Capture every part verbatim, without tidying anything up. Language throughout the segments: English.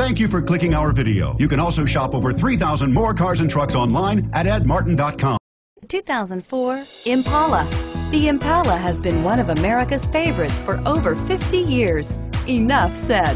Thank you for clicking our video. You can also shop over three thousand more cars and trucks online at ed martin dot com. two thousand four Impala. The Impala has been one of America's favorites for over fifty years. Enough said.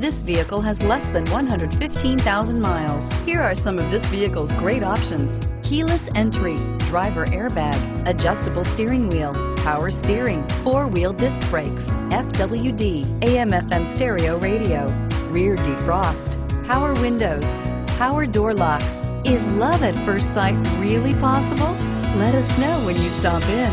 This vehicle has less than one hundred fifteen thousand miles. Here are some of this vehicle's great options: keyless entry, driver airbag, adjustable steering wheel, power steering, four-wheel disc brakes, F W D, A M F M stereo radio, rear defrost, power windows, power door locks. Is love at first sight really possible? Let us know when you stop in.